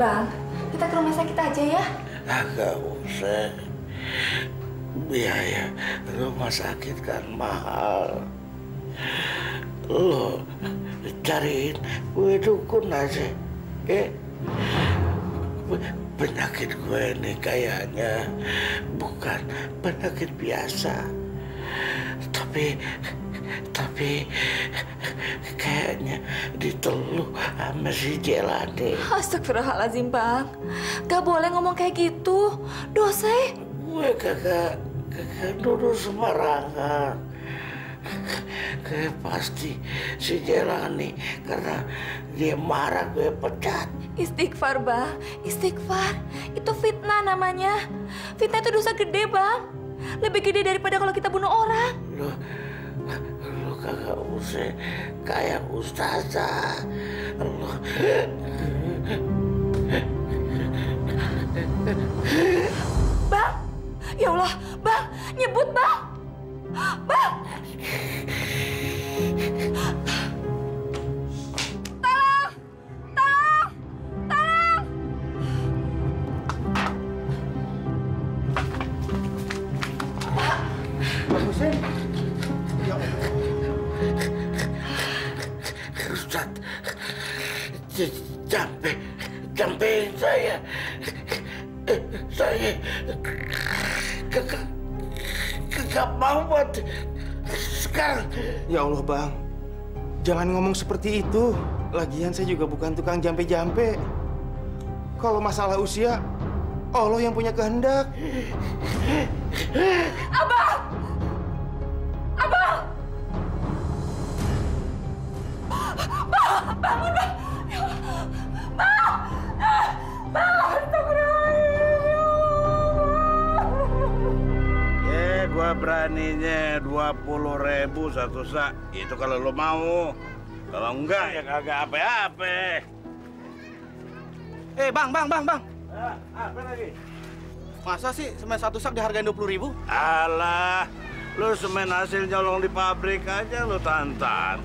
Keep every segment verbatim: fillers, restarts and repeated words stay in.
Bang, kita ke rumah sakit aja ya? Agak usah. Biaya rumah sakit kan mahal. Lo cariin gue dukun aja. Eh, penyakit gue ini kayaknya bukan penyakit biasa. Tapi, tapi kayaknya diteluk sama si Jelani. Astagfirullahaladzim, Bang. Gak boleh ngomong kayak gitu. Dosa. Gue kakak, kakak duduk sembarangan. Gue pasti si Jelani karena dia marah gue pecat. Istighfar, Bang. Istighfar. Itu fitnah namanya. Fitnah itu dosa gede, Bang. Lebih gede daripada kalau kita bunuh orang. Loh, lo kagak usah kayak ustazah. Loh. Bang. Ya Allah, Bang, nyebut, Bang. Bang. Tolong! Tolong! Tolong! Pak! Pak Husin! Ya Allah. Ustaz, sampai, sampai saya, saya... Kakak, kakak mau buat sekarang. Ya Allah, Bang. Jangan ngomong seperti itu. Lagian saya juga bukan tukang jampe-jampe. Kalau masalah usia, Allah yang punya kehendak. Abang! Abang! Bang! Bangun, Bang! Bang! Bang! Gua beraninya dua puluh ribu satu sak. Itu kalau lo mau. Kalau enggak ya kagak apa-apa. Eh, bang, bang, bang, bang. Ah, apa lagi? Masa sih semen satu sak dihargain dua puluh ribu? Alah, lo semen hasil nyolong di pabrik aja lo tantan.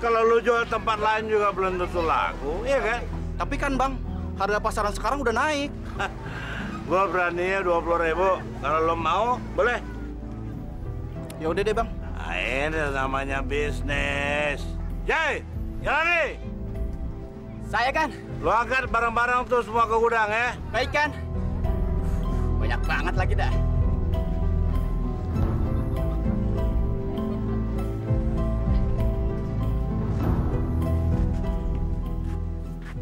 Kalau lo jual tempat lain juga belum tentu laku, iya kan? Tapi kan, Bang, harga pasaran sekarang udah naik. Gua beraninya dua puluh ribu. Kalau lo mau, boleh. Ya udah deh, Bang. Nah, ini namanya bisnis. Jai, Jelani. Saya kan. Lo angkat barang-barang tuh semua ke gudang ya. Baik kan. Banyak banget lagi dah.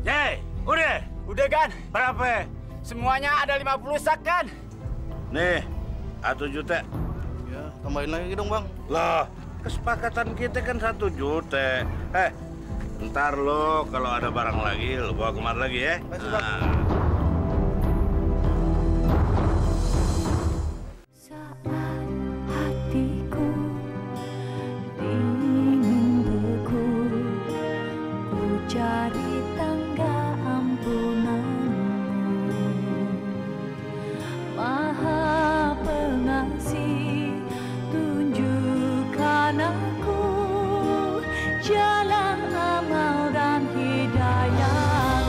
Jai, udah. Udah kan. Berapa? Semuanya ada lima puluh sak kan. Nih, satu juta. Tambahin lagi dong, Bang. Loh, kesepakatan kita kan satu juta. Eh, ntar lo kalau ada barang lagi, lo bawa kemari lagi ya. Baik, nah. Bang. Jalan amal dan hidayah.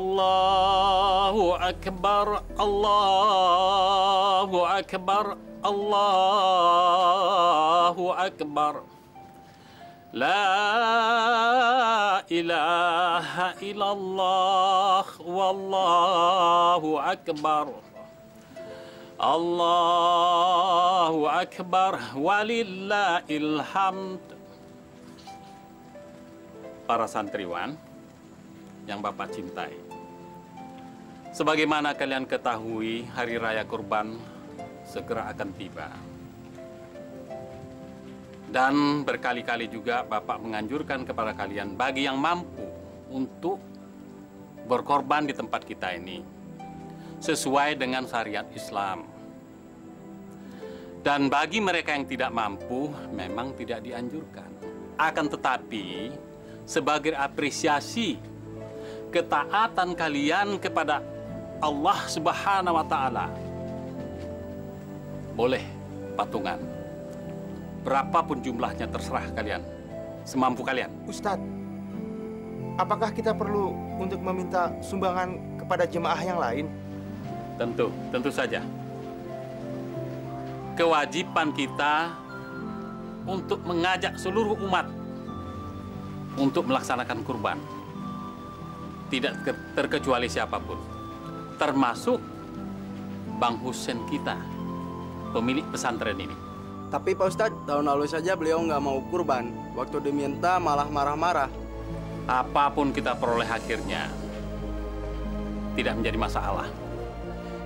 Allahu Akbar, Allahu Akbar, Allahu Akbar. La ilaha illallah, wallahu akbar. Allahu akbar, walillahil hamd. Para santriwan yang Bapak cintai, sebagaimana kalian ketahui, hari raya kurban segera akan tiba. Dan berkali-kali juga Bapak menganjurkan kepada kalian, bagi yang mampu untuk berkorban di tempat kita ini, sesuai dengan syariat Islam. Dan bagi mereka yang tidak mampu, memang tidak dianjurkan. Akan tetapi, sebagai apresiasi ketaatan kalian kepada Allah Subhanahu wa Ta'ala, boleh patungan. Berapapun jumlahnya terserah kalian, semampu kalian. Ustadz, apakah kita perlu untuk meminta sumbangan kepada jemaah yang lain? Tentu, tentu saja. Kewajiban kita untuk mengajak seluruh umat untuk melaksanakan kurban. Tidak terkecuali siapapun, termasuk Bang Husin kita, pemilik pesantren ini. Tapi Pak Ustadz, tahun lalu saja beliau nggak mau kurban. Waktu diminta malah marah-marah. Apapun kita peroleh akhirnya, tidak menjadi masalah.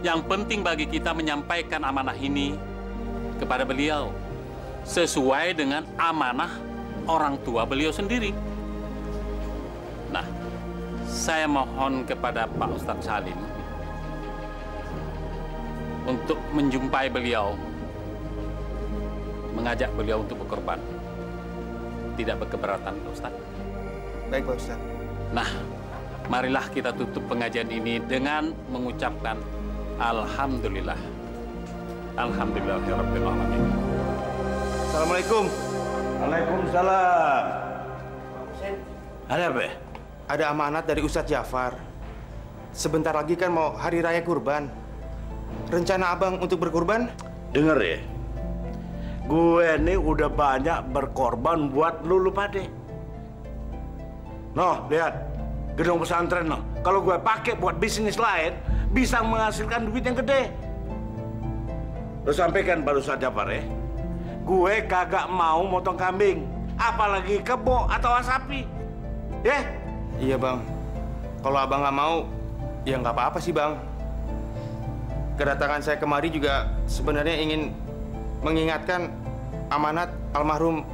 Yang penting bagi kita menyampaikan amanah ini kepada beliau, sesuai dengan amanah orang tua beliau sendiri. Nah, saya mohon kepada Pak Ustadz Salim untuk menjumpai beliau, mengajak beliau untuk berkorban. Tidak berkeberatan, Pak Ustadz? Baik, Pak Ustadz. Nah, marilah kita tutup pengajian ini dengan mengucapkan Alhamdulillah. Alhamdulillahirabbil alamin. Assalamualaikum. Waalaikumsalam. Ada apa? Ada amanat dari Ustaz Jafar. Sebentar lagi kan mau hari raya kurban. Rencana abang untuk berkurban? Dengar ya. Gue ini udah banyak berkorban buat lu, lu pade. Noh, lihat. Gedung pesantren, noh. Kalau gue pakai buat bisnis lain, bisa menghasilkan duit yang gede. Lu sampaikan baru saja, Pak, ya. Gue kagak mau motong kambing. Apalagi kebo atau sapi. Ya? Iya, Bang. Kalau abang nggak mau, ya nggak apa-apa sih, Bang. Kedatangan saya kemari juga sebenarnya ingin mengingatkan amanat almarhum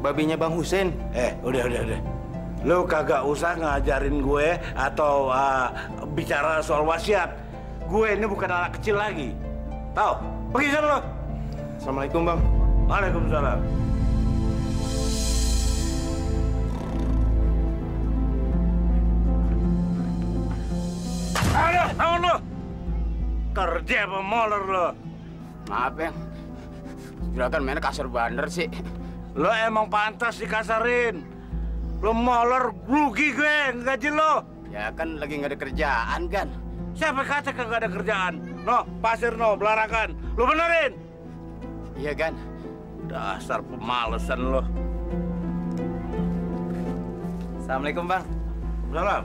babinya Bang Husin. Eh, udah, udah, udah. Lu kagak usah ngajarin gue atau uh, bicara soal wasiat. Gue ini bukan anak kecil lagi. Tahu? Pergi sana lo. Assalamualaikum, Bang. Waalaikumsalam. Ayo, bangun lo. Kerja pemoler lo. Maaf, Bang. Juragan mainnya kasar bander sih. Lo emang pantas dikasarin. Lo molor rugi gue, gaji lo. Ya kan lagi nggak ada kerjaan kan. Siapa kata kagak ada kerjaan? No, pasir no, belarangan. Lo benerin. Iya kan. Dasar pemalesan lo. Assalamualaikum, Bang. Salam.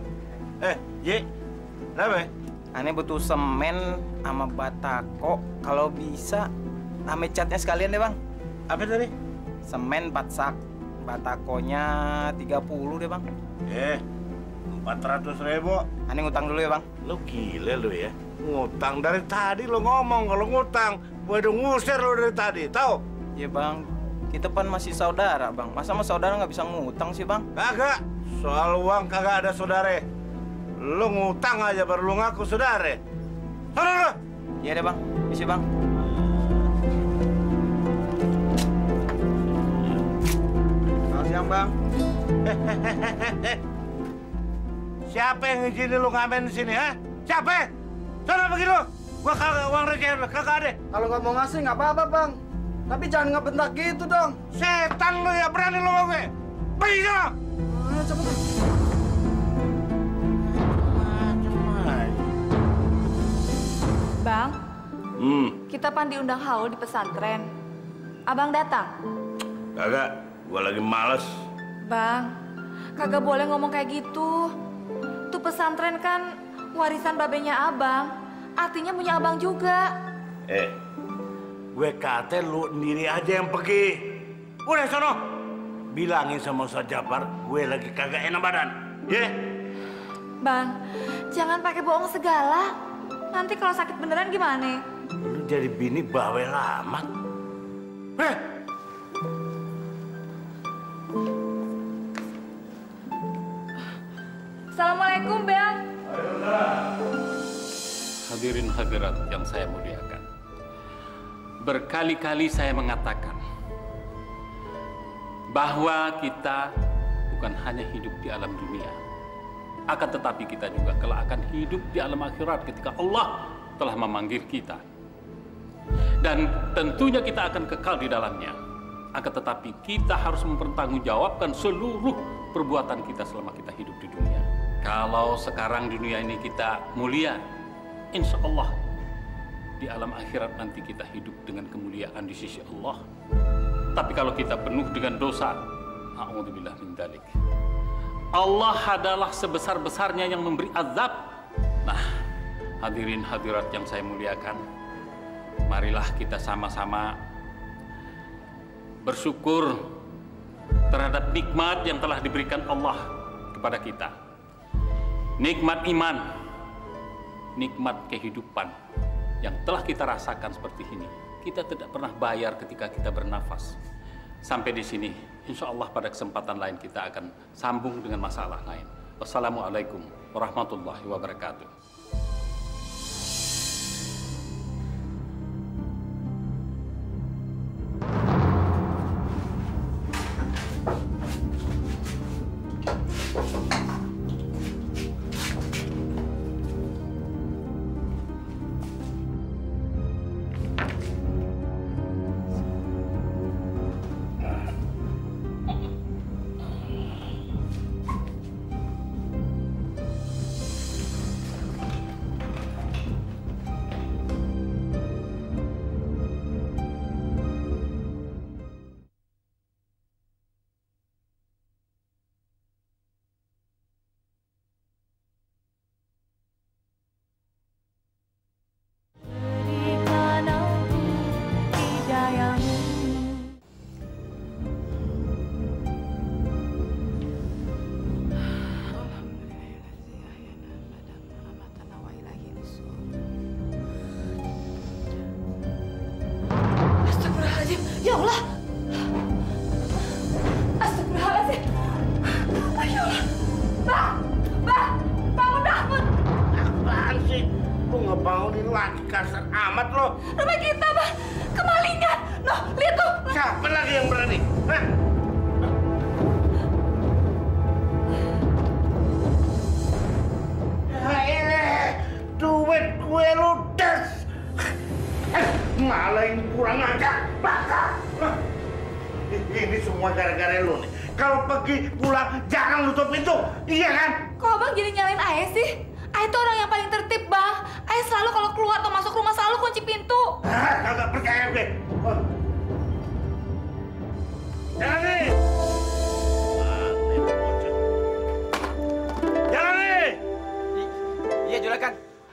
Eh, Ji. Kenapa? Aneh butuh semen sama batako. Kalau bisa, nama catnya sekalian deh, Bang. Apa tadi? Semen empat sak. Batakonya tiga puluh deh, Bang. Eh, empat ratus ribu. Aneh ngutang dulu ya, Bang. Lu gila lu ya. Ngutang dari tadi lu ngomong kalau ngutang. Gue udah ngusir lu dari tadi, tau? Iya, Bang. Kita kan masih saudara, Bang. Masa sama saudara nggak bisa ngutang sih, Bang? Kagak. Soal uang kagak ada saudara. Lu ngutang aja baru lu ngaku saudara. Saudara! Iya deh, Bang. Isi, Bang. Siang, Bang. Hehehehe. Siapa yang ngizinin lu ngamen di sini, ha? Siapa? Sana pergi lu. Gua kagak uang receh lu, kagak ada. Kalau nggak mau ngasih nggak apa-apa, Bang. Tapi jangan ngebentak gitu dong. Setan lu ya, berani lu sama gue. Pergi sana. Ayo, cepet. Hmm. Kita pan diundang haul di pesantren. Abang datang? Kagak, gua lagi males. Bang, kagak boleh ngomong kayak gitu. Tuh pesantren kan warisan babenya abang. Artinya punya abang juga. Eh, gue kata lu sendiri aja yang pergi. Udah sono, bilangin sama Ustaz Jafar gue lagi kagak enak badan. Ya? Yeah? Bang, jangan pakai bohong segala. Nanti kalau sakit beneran gimana? Lu jadi bini bawel amat. Eh. Assalamualaikum, Bang. Hadirin hadirat yang saya muliakan. Berkali-kali saya mengatakan bahwa kita bukan hanya hidup di alam dunia, akan tetapi kita juga kelak akan hidup di alam akhirat ketika Allah telah memanggil kita. Dan tentunya kita akan kekal di dalamnya. Akan tetapi kita harus mempertanggungjawabkan seluruh perbuatan kita selama kita hidup di dunia. Kalau sekarang dunia ini kita mulia, insya Allah di alam akhirat nanti kita hidup dengan kemuliaan di sisi Allah. Tapi kalau kita penuh dengan dosa, a'udzubillah min dzalik. Allah adalah sebesar-besarnya yang memberi azab. Nah, hadirin hadirat yang saya muliakan, marilah kita sama-sama bersyukur terhadap nikmat yang telah diberikan Allah kepada kita. Nikmat iman, nikmat kehidupan yang telah kita rasakan seperti ini. Kita tidak pernah bayar ketika kita bernafas. Sampai di sini, insya Allah pada kesempatan lain kita akan sambung dengan masalah lain. Wassalamualaikum warahmatullahi wabarakatuh.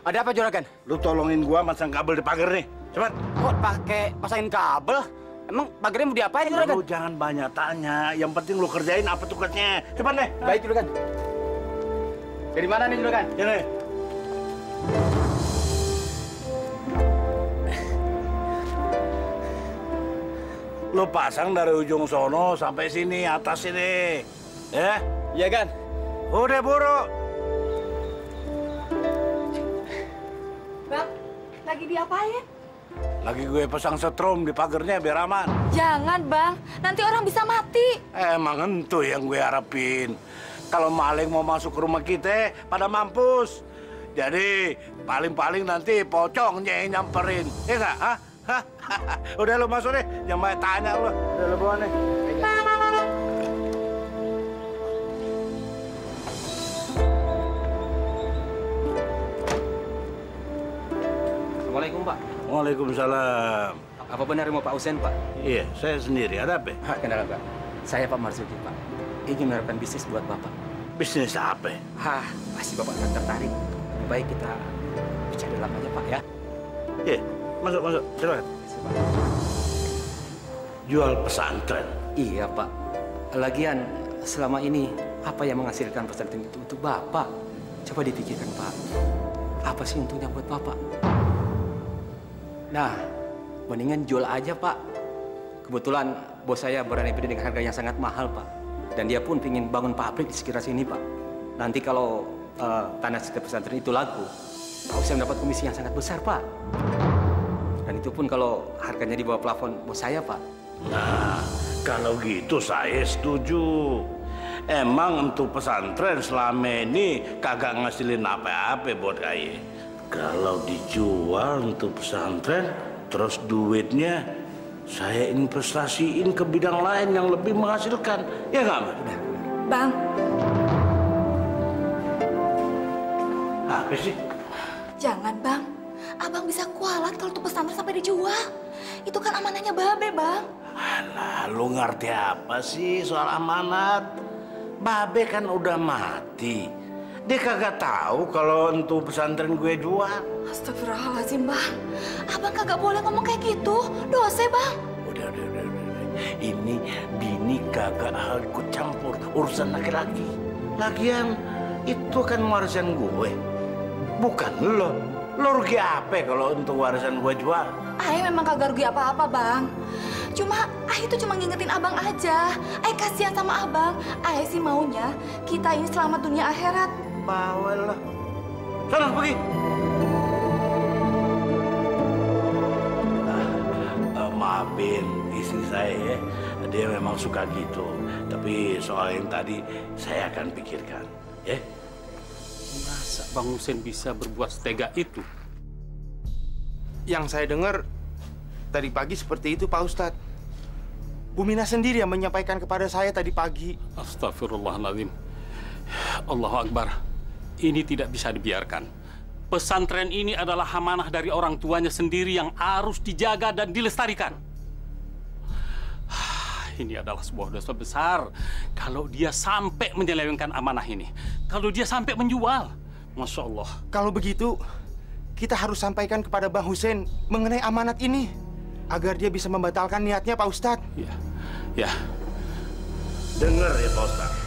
Ada apa, Juragan? Lu tolongin gua masang kabel di pagar nih. Cepat. Kok pakai pasangin kabel? Emang pagarnya mau diapain, Juragan? Lu jangan banyak tanya. Yang penting lu kerjain apa tugasnya. Cepat nih. Baik, Juragan. Dari mana nih, Juragan? Ini. Lu pasang dari ujung sono sampai sini, atas sini. Ya? Iya, Gan. Udah buru. Lagi diapain? Lagi gue pasang setrum di pagernya biar aman. Jangan, Bang. Nanti orang bisa mati. Emang entuh yang gue harapin. Kalau maling mau masuk ke rumah kita, pada mampus. Jadi, paling-paling nanti pocongnya yang nyamperin. Iya nggak? Hah? Hah? Udah lu masuk deh. Jangan banyak tanya lu. Udah lu bawa nih. Assalamualaikum, Pak. Waalaikumsalam. Apa benar rumah Pak Husin, Pak? Iya, saya sendiri. Ada apa? Hah, kenal, Pak. Saya Pak Marsudi, Pak. Ingin menerapkan bisnis buat Bapak. Bisnis apa? Hah, pasti Bapak akan tertarik. Baik, kita bicara dalam aja, Pak, ya. Iya, masuk, masuk. Silakan. Jual pesantren? Iya, Pak. Lagian, selama ini apa yang menghasilkan pesantren itu untuk Bapak? Coba dipikirkan, Pak. Apa sih untungnya buat Bapak? Nah, mendingan jual aja, Pak. Kebetulan bos saya berani beri dengan harga yang sangat mahal, Pak. Dan dia pun ingin bangun pabrik di sekitar sini, Pak. Nanti kalau uh, tanah sekitar pesantren itu laku, Pak bisa mendapat komisi yang sangat besar, Pak. Dan itu pun kalau harganya di bawah plafon bos saya, Pak. Nah, kalau gitu saya setuju. Emang untuk pesantren selama ini kagak ngasilin apa-apa buat kaya. Kalau dijual untuk pesantren, terus duitnya saya investasiin ke bidang lain yang lebih menghasilkan. Ya nggak, Bang? Bang. Apa sih? Jangan, Bang. Abang bisa kualat kalau tuh pesantren sampai dijual. Itu kan amanahnya Babe, Bang. Alah, lu ngerti apa sih soal amanat? Babe kan udah mati. Dia kagak tahu kalau untuk pesantren gue jual. Astagfirullahaladzim, Bang. Abang kagak boleh ngomong kayak gitu. Dosa, Bang. Udah, udah, udah, udah. Ini bini kagak ikut campur urusan laki-laki. Lagian itu kan warisan gue. Bukan lo. Lo rugi apa kalau untuk warisan gue jual? Ayah memang kagak rugi apa-apa, Bang. Cuma, ayah itu cuma ngingetin abang aja. Ayah kasihan sama abang. Ayah sih maunya kita ini selamat dunia akhirat. Bawel lah. Sana, pergi. Nah, uh, maafin istri saya ya. Dia memang suka gitu. Tapi soal yang tadi saya akan pikirkan. Ya? Masa Bang Husin bisa berbuat setega itu? Yang saya dengar tadi pagi seperti itu, Pak Ustadz. Bu Minah sendiri yang menyampaikan kepada saya tadi pagi. Astagfirullahaladzim. Allahu Akbar. Ini tidak bisa dibiarkan. Pesantren ini adalah amanah dari orang tuanya sendiri yang harus dijaga dan dilestarikan. Ini adalah sebuah dosa besar. Kalau dia sampai menyelewengkan amanah ini. Kalau dia sampai menjual. Masya Allah. Kalau begitu, kita harus sampaikan kepada Bang Husin mengenai amanat ini. Agar dia bisa membatalkan niatnya, Pak Ustadz. Ya, ya. Dengar ya, Pak Ustadz.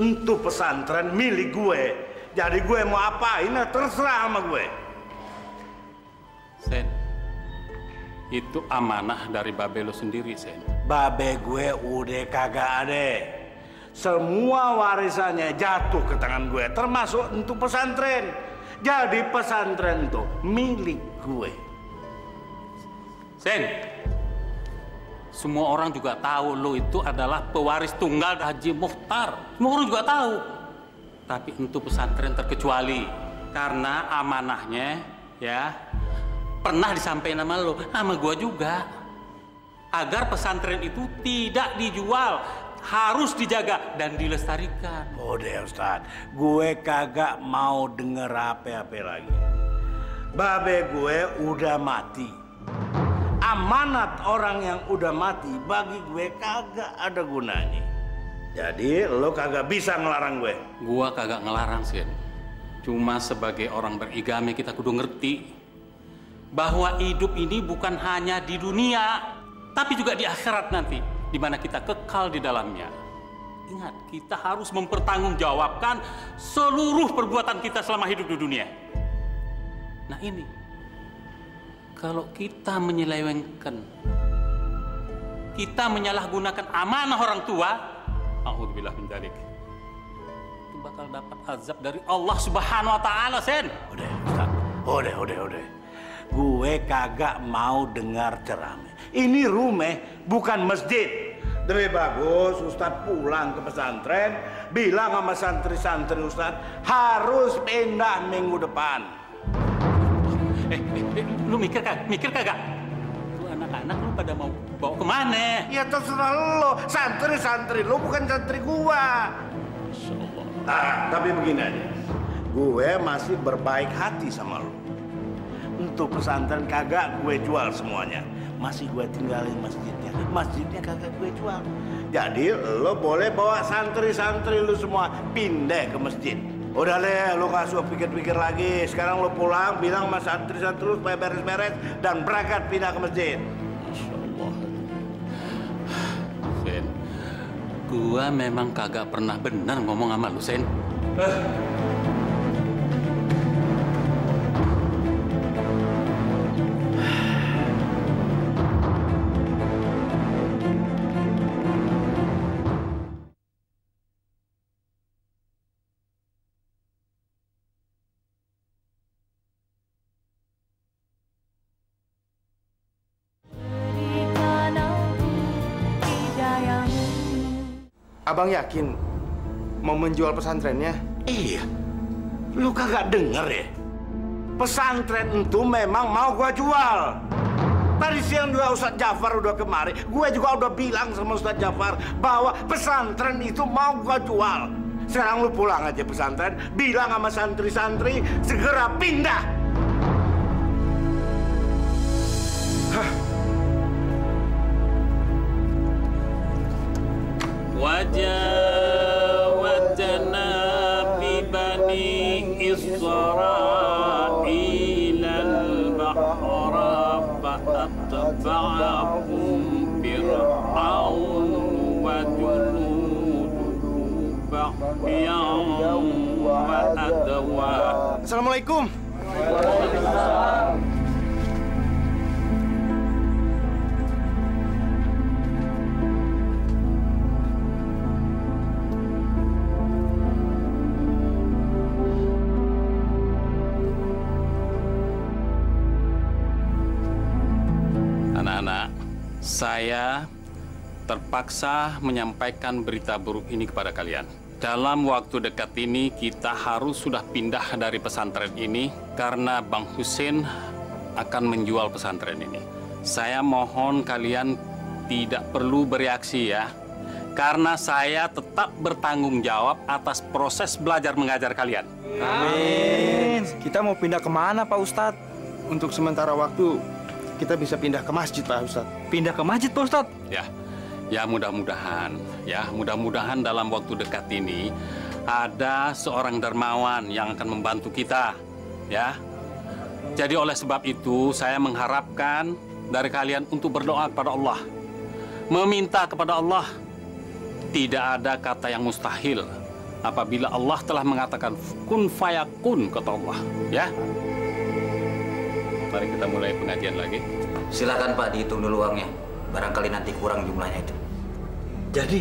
Untuk pesantren milik gue. Jadi gue mau apain, terserah sama gue. Sen, itu amanah dari Babe lo sendiri, Sen. Babe gue udah kagak ada. Semua warisannya jatuh ke tangan gue, termasuk untuk pesantren. Jadi pesantren tuh milik gue. Sen, semua orang juga tahu lo itu adalah pewaris tunggal Haji Mukhtar. Semua orang juga tahu. Tapi untuk pesantren terkecuali. Karena amanahnya ya pernah disampaikan sama lo, sama gua juga. Agar pesantren itu tidak dijual. Harus dijaga dan dilestarikan. Udah, Ustaz. Gue kagak mau denger apa-apa lagi. Babe gue udah mati. Amanat orang yang udah mati bagi gue kagak ada gunanya. Jadi lo kagak bisa ngelarang gue. Gua kagak ngelarang, Sin. Cuma sebagai orang berigame kita kudu ngerti bahwa hidup ini bukan hanya di dunia, tapi juga di akhirat nanti, di mana kita kekal di dalamnya. Ingat, kita harus mempertanggungjawabkan seluruh perbuatan kita selama hidup di dunia. Nah ini. Kalau kita menyelewengkan, kita menyalahgunakan amanah orang tua, a'udzubillah min dzalik, itu bakal dapat azab dari Allah Subhanahu Wa Taala, Sen. Udah, Ustaz. Udah, udah, udah. Gue kagak mau dengar ceramah. Ini rumah, bukan masjid. Lebih bagus Ustadz pulang ke pesantren, bilang sama santri-santri Ustadz harus pindah minggu depan. Eh, eh, eh, lu mikir kagak? Mikir kagak? Lu anak-anak lu pada mau bawa kemana? Ya terserah lu, santri-santri lu bukan santri gua. Masya Allah. Nah, tapi begini aja, gue masih berbaik hati sama lu. Untuk pesantren kagak gue jual semuanya. Masih gue tinggalin masjidnya. Masjidnya kagak gue jual. Jadi lo boleh bawa santri-santri lo semua pindah ke masjid. Udah deh, lo gak usah pikir-pikir lagi. Sekarang lo pulang, bilang sama santri-santri lo supaya beres-beres dan berangkat pindah ke masjid. Masya Allah. Sen, gue memang kagak pernah benar ngomong sama lo, Sen. Eh. Abang yakin mau menjual pesantrennya? Iya. Lu kagak denger ya? Pesantren itu memang mau gua jual. Tadi siang juga Ustaz Jafar udah kemari. Gue juga udah bilang sama Ustaz Jafar bahwa pesantren itu mau gua jual. Sekarang lu pulang aja pesantren, bilang sama santri-santri segera pindah. Hah. وجاوزنا ببني إسرائيل البحر فأتبعهم فرعون وجنوده بغيا وعدوا. السلام عليكم. Saya terpaksa menyampaikan berita buruk ini kepada kalian. Dalam waktu dekat ini kita harus sudah pindah dari pesantren ini karena Bang Husin akan menjual pesantren ini. Saya mohon kalian tidak perlu bereaksi ya. Karena saya tetap bertanggung jawab atas proses belajar mengajar kalian. Amin. Kita mau pindah kemana Pak Ustadz? Untuk sementara waktu kita bisa pindah ke masjid, Pak Ustadz. Pindah ke masjid, Pak Ustadz? Ya, ya mudah-mudahan. Ya, mudah-mudahan dalam waktu dekat ini ada seorang dermawan yang akan membantu kita. Ya, jadi oleh sebab itu saya mengharapkan dari kalian untuk berdoa kepada Allah. Meminta kepada Allah. Tidak ada kata yang mustahil apabila Allah telah mengatakan kun fayakun kata Allah. Ya. Mari kita mulai pengajian lagi. Silakan Pak, dihitung dulu uangnya. Barangkali nanti kurang jumlahnya itu. Jadi,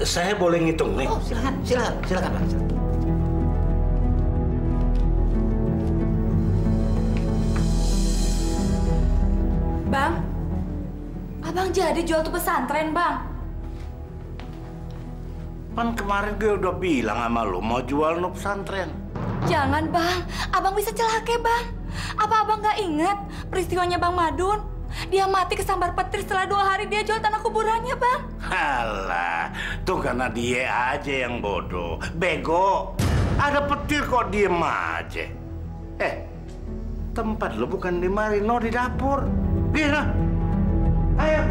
saya boleh ngitung nih? Oh, silakan, silakan, silakan Pak. Bang, abang jadi jual tuh pesantren, Bang. Kan kemarin gue udah bilang sama lo mau jual tuh pesantren. Jangan, Bang. Abang bisa celaka, Bang. Apa abang nggak ingat peristiwanya Bang Madun? Dia mati kesambar petir setelah dua hari dia jual tanah kuburannya, Bang. Alah, tuh karena dia aja yang bodoh. Bego. Ada petir kok diem aja. Eh, tempat lo bukan di marino, di dapur. Gila. Ayo.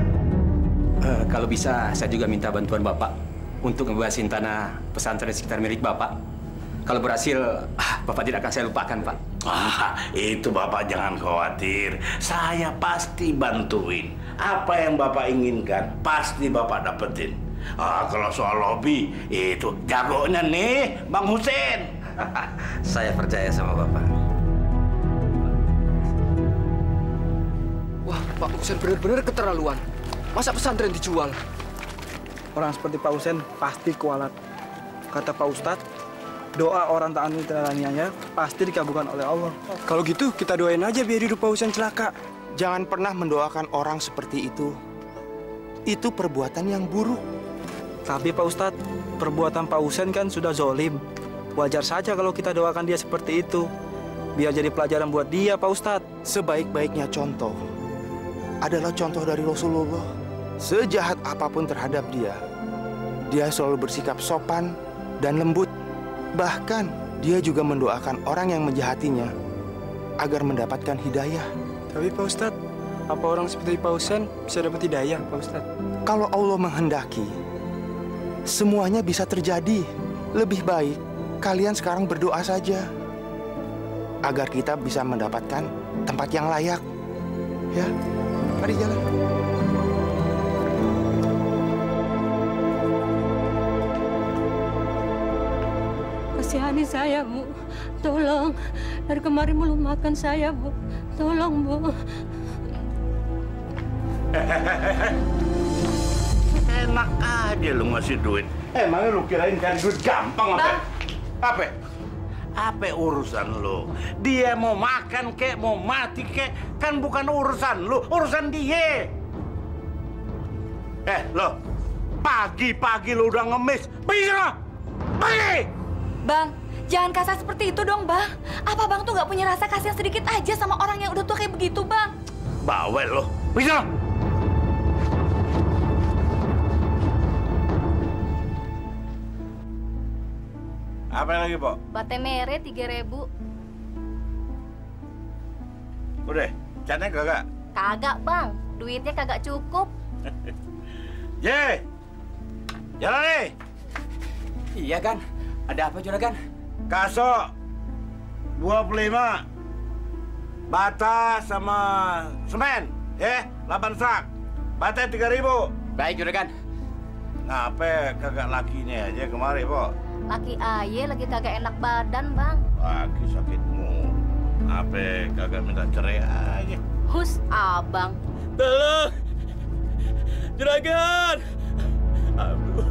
Uh, kalau bisa, saya juga minta bantuan Bapak untuk ngebebasin tanah pesantren sekitar milik Bapak. Kalau berhasil, Bapak tidak akan saya lupakan, Pak. Ah, itu Bapak jangan khawatir. Saya pasti bantuin. Apa yang Bapak inginkan, pasti Bapak dapetin. Ah, kalau soal lobby, itu jagonya nih, Bang Husin. Saya percaya sama Bapak. Wah, Pak Husin benar-benar keterlaluan. Masa pesantren dijual? Orang seperti Pak Husin pasti kualat. Kata Pak Ustadz, doa orang taat negaranya pasti dikabulkan oleh Allah. Kalau gitu kita doain aja biar hidup Pak Husin celaka. Jangan pernah mendoakan orang seperti itu. Itu perbuatan yang buruk. Tapi Pak Ustadz, perbuatan Pak Husin kan sudah zolim. Wajar saja kalau kita doakan dia seperti itu. Biar jadi pelajaran buat dia Pak Ustadz. Sebaik-baiknya contoh adalah contoh dari Rasulullah. Sejahat apapun terhadap dia, dia selalu bersikap sopan dan lembut. Bahkan, dia juga mendoakan orang yang menjahatinya agar mendapatkan hidayah. Tapi Pak Ustadz, apa orang seperti Pak Husin bisa dapat hidayah, Pak Ustadz? Kalau Allah menghendaki, semuanya bisa terjadi. Lebih baik kalian sekarang berdoa saja agar kita bisa mendapatkan tempat yang layak. Ya, mari jalan. Kasihani saya, Bu. Tolong. Dari kemarin belum makan saya, Bu. Tolong, Bu. Enak aja lu ngasih duit. Emangnya lu kirain cari duit gampang apa? Apa? Apa urusan lu? Dia mau makan kek, mau mati kek, kan bukan urusan lu, urusan dia. Eh, lo, pagi-pagi lu udah ngemis, pergi lo, pergi. Bang, jangan kasar seperti itu dong, Bang. Apa Bang tuh nggak punya rasa kasihan sedikit aja sama orang yang udah tua kayak begitu, Bang? Bawel lo, pergi lo. Apa lagi, Pak? Bate mere tiga ribu. Udah, catnya kagak? Kagak, Bang. Duitnya kagak cukup. Ye! Jalan nih! Iya, Gan. Ada apa, Juragan? Kaso dua puluh lima. Bata sama semen. Eh, delapan sak. Bate tiga ribu. Baik, Juragan. Ngapain kagak lakinya aja kemari, Pak? Laki aye lagi kagak enak badan, Bang. Laki sakitmu. Ape kagak minta cerai aja. Hus abang. Tolong. Juragan. Aduh.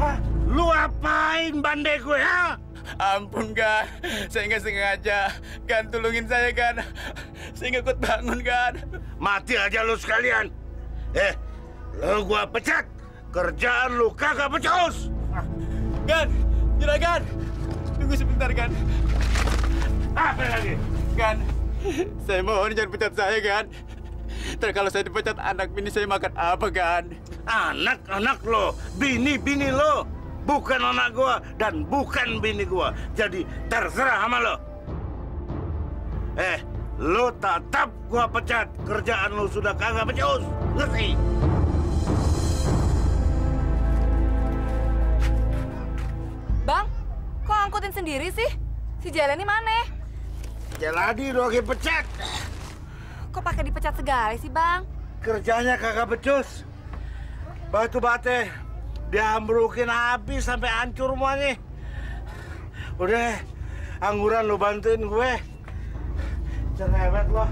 Hah? Lu apain bandai gue, ha? Ampun, Gan. Saya nggak sengaja. Gan, tulungin saya, Gan. Saya nggak ikut bangun, Gan. Mati aja lu sekalian. Eh, lu gua pecat. Kerjaan lu kagak becus. Gan, Juragan, tunggu sebentar, Gan. Apa lagi? Gan, saya mohon jangan pecat saya, Gan. Ntar kalau saya dipecat, anak bini saya makan apa, Gan? Anak-anak lo, bini-bini lo, bukan anak gua dan bukan bini gua. Jadi terserah sama lo. Eh, lo tetap gua pecat. Kerjaan lo sudah kagak becus. Ngerti? Bang, kok angkutin sendiri sih? Si Jalani mana? Jalani doang pecat. Kok pakai dipecat segala sih, Bang? Kerjanya kagak becus. Batu bate diambrukin habis sampai hancur semuanya. Udah, angguran lo bantuin gue. Jangan hebat lo.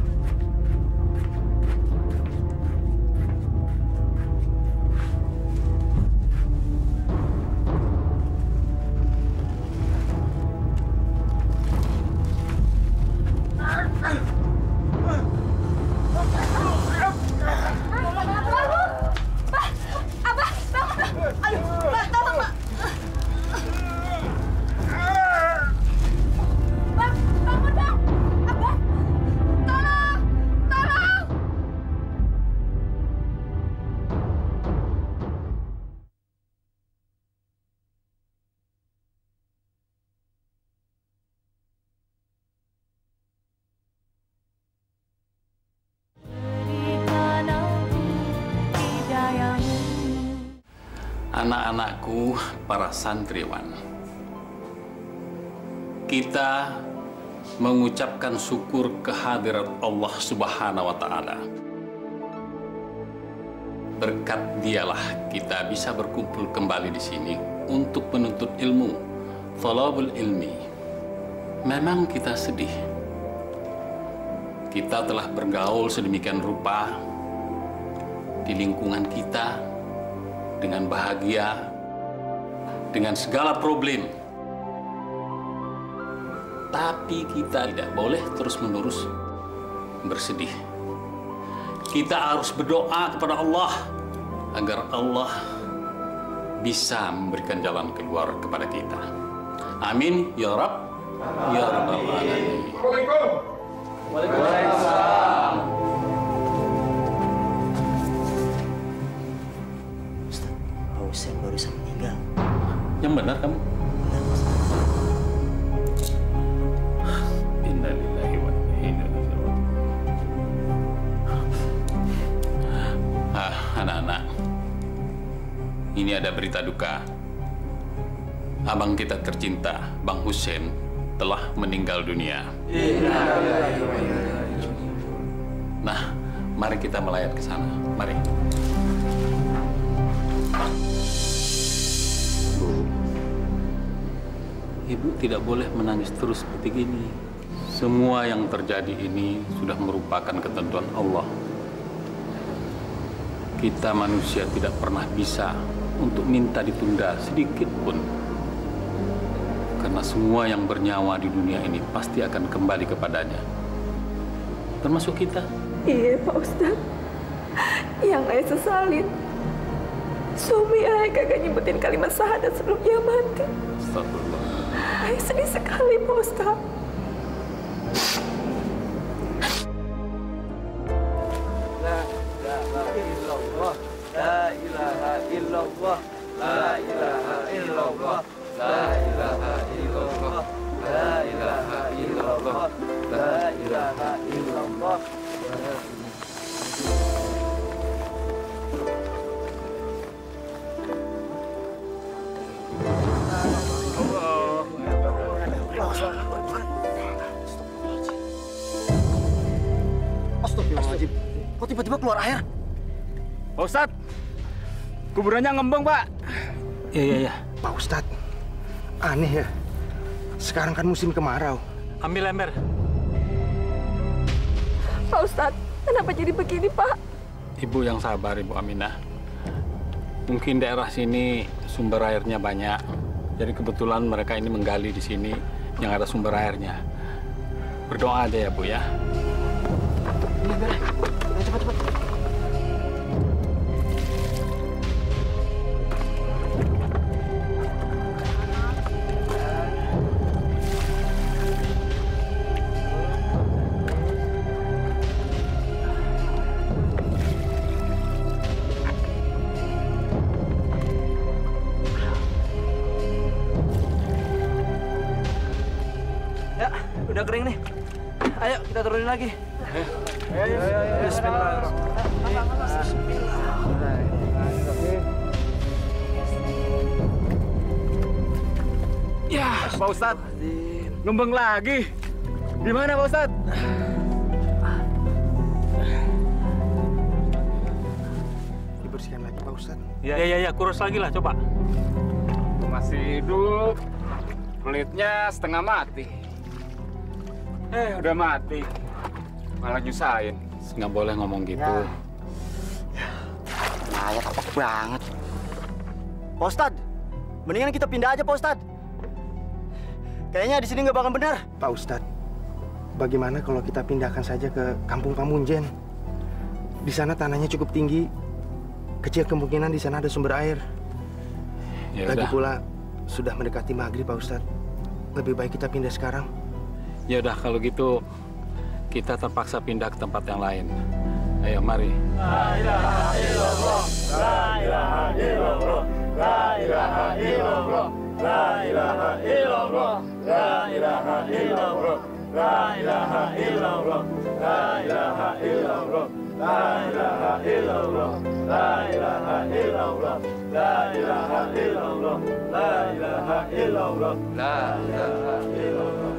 Anak-anakku, para santriwan, kita mengucapkan syukur kehadirat Allah Subhanahu wa Ta'ala. Berkat dialah kita bisa berkumpul kembali di sini untuk menuntut ilmu, thalabul ilmi. Memang kita sedih. Kita telah bergaul sedemikian rupa di lingkungan kita, dengan bahagia, dengan segala problem. Tapi kita tidak boleh terus-menerus bersedih. Kita harus berdoa kepada Allah agar Allah bisa memberikan jalan keluar kepada kita. Amin ya Rabb, ya Rabbal Alamin. Assalamualaikum. Waalaikumsalam. Husin barusan meninggal. Yang benar kamu? Benar, Ustaz. ini ada berita duka. Abang kita tercinta, Bang Husin, telah meninggal dunia. Nah, mari kita melayat ke sana. Mari. Bu, Ibu tidak boleh menangis terus seperti gini. Semua yang terjadi ini sudah merupakan ketentuan Allah. Kita manusia tidak pernah bisa untuk minta ditunda sedikit pun. Karena semua yang bernyawa di dunia ini pasti akan kembali kepadanya. Termasuk kita. Iya, Pak Ustadz. Yang ayah sesalin, suami ayah kagak nyebutin kalimat syahadat sebelum dia mati. Astagfirullah. Ayah sedih sekali, Pak Ustadz. La ilaha illallah, la ilaha illallah, la ilaha illallah, la ilaha illallah. Astagfirullahaladzim, kok tiba-tiba keluar air? Pak Ustadz, kuburannya ngembang, Pak. Iya, iya, iya. Pak Ustadz, aneh ya. Sekarang kan musim kemarau. Ambil ember. Pak Ustadz, kenapa jadi begini, Pak? Ibu yang sabar, Ibu Aminah. Mungkin daerah sini sumber airnya banyak. Jadi kebetulan mereka ini menggali di sini yang ada sumber airnya. Berdoa aja ya, Bu, ya. Cepat, cepat. Turunin lagi. Ayo, ayo, ayo. Bismillahirrahmanirrahim. Bismillahirrahmanirrahim. Ya, Pak Ustadz. Ngembang lagi. Gimana, Pak Ustadz? Dibersihkan lagi, Pak Ustadz. Ya, ya, ya. Kurus lagi lah, coba. Masih hidup. Kulitnya setengah mati. Eh, udah mati. Malah nyusahin. Nggak boleh ngomong gitu. Ya. Nah, ya kapok banget. Pak Ustadz, mendingan kita pindah aja, Pak Ustadz. Kayaknya di sini nggak bakal benar. Pak Ustadz, bagaimana kalau kita pindahkan saja ke Kampung Pamunjen? Di sana tanahnya cukup tinggi. Kecil kemungkinan di sana ada sumber air. Ya lagi udah. Pula, sudah mendekati maghrib, Pak Ustadz. Lebih baik kita pindah sekarang. Ya udah kalau gitu kita terpaksa pindah ke tempat yang lain. Ayo mari. La ilaha illallah, la ilaha illallah, la ilaha illallah, la ilaha illallah, la ilaha illallah, la ilaha illallah, la ilaha illallah, la ilaha illallah, la ilaha illallah, la ilaha illallah, la ilaha illallah, la ilaha illallah.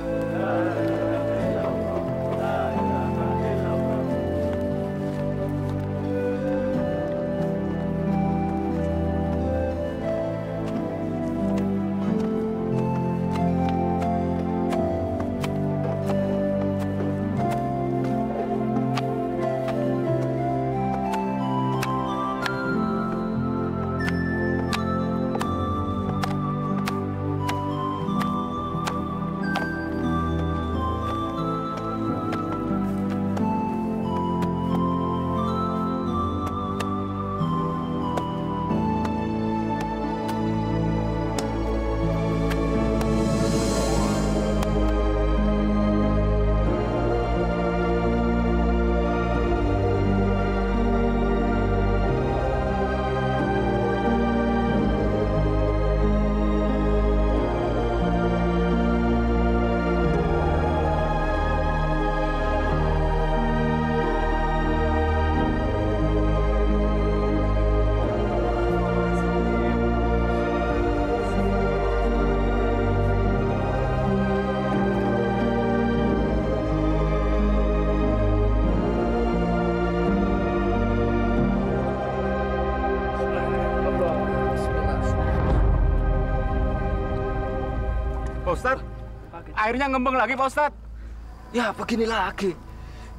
Ustadz. Airnya ngembang lagi, Pak Ustadz. Ya, begini lagi.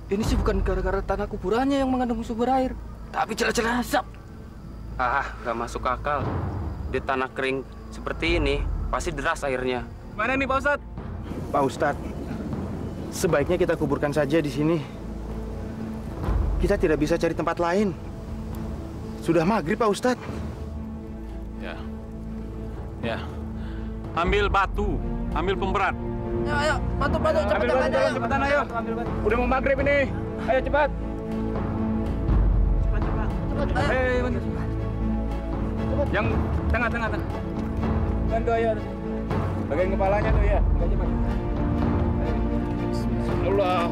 Ini sih bukan gara-gara tanah kuburannya yang mengandung sumber air. Tapi jelas-jelas asap. Ah, nggak masuk akal. Di tanah kering seperti ini, pasti deras airnya. Mana nih, Pak Ustadz? Pak Ustadz, sebaiknya kita kuburkan saja di sini. Kita tidak bisa cari tempat lain. Sudah maghrib, Pak Ustadz. Ya. Ya. Ambil batu. Ambil pemberat. Ya, ayo, batu, batu, cepetan, ayo. Cepetan, ayo. Udah mau maghrib ini. Ayo, cepat. Cepat, cepat. Cepat, ayo. Hey, bentar. Cepat. Yang tengah, tengah, tengah. Bantu, ayo. Bagian kepalanya tuh, ya. Enggak cepat. Bismillah.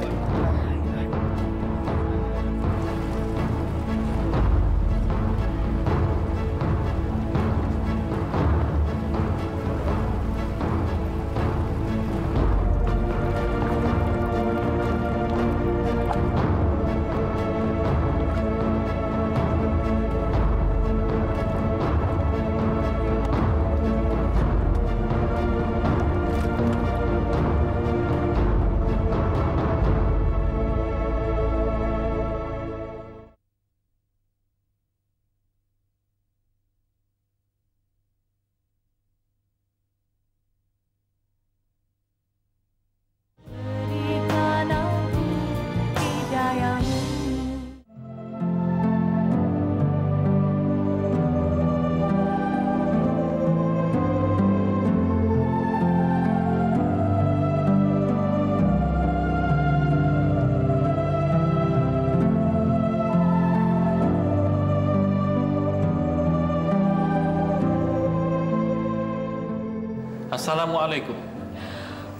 Assalamualaikum.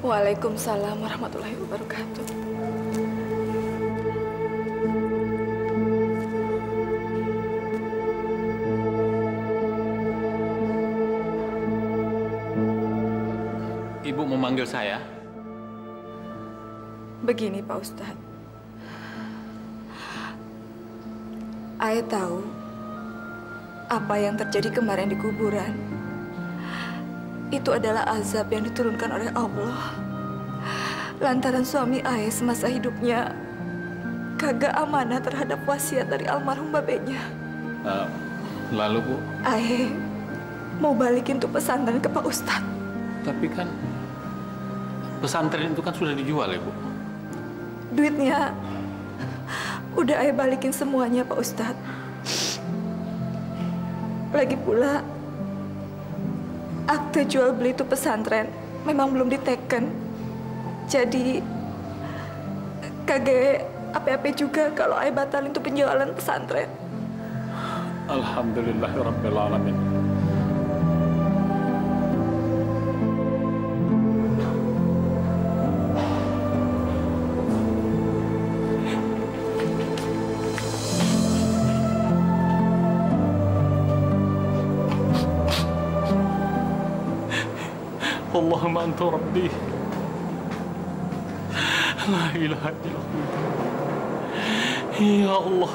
Waalaikumsalam warahmatullahi wabarakatuh. Ibu memanggil saya? Begini, Pak Ustadz. Saya tahu apa yang terjadi kemarin di kuburan. Itu adalah azab yang diturunkan oleh Allah. Lantaran suami Ae semasa hidupnya kagak amanah terhadap wasiat dari almarhum babenya. Uh, lalu, Bu? Ae mau balikin tuh pesantren ke Pak Ustadz. Tapi kan pesantren itu kan sudah dijual, ya, Bu? Duitnya udah Ae balikin semuanya, Pak Ustadz. Lagi pula akte jual beli itu pesantren memang belum diteken. Jadi kagak apa-apa juga kalau Ae batalin itu penjualan pesantren. Alhamdulillahirabbil alamin. Allahumma anta rabbi la ilaha illallah. Ya Allah,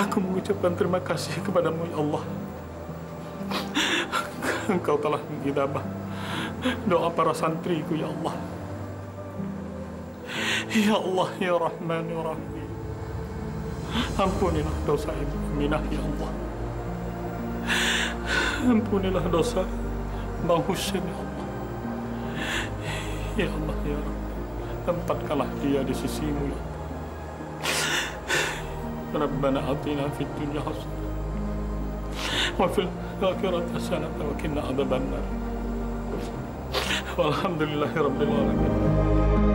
aku mengucapkan terima kasih kepadamu, ya Allah. Engkau telah mengijabah doa para santriku, ya Allah. Ya Allah, ya Rahman, ya Rahim, ampunilah dosa Ibu Aminah, ya Allah. Ampunilah dosa Bang Husin, ya Allah. Ya Allah, ya Rabb, tempatkanlah dia di sisimu, ya Allah. Rabbana atina fid dunya hasanah wa fil akhirati hasanah wa qina adzabannar. Walhamdulillahirabbil alamin.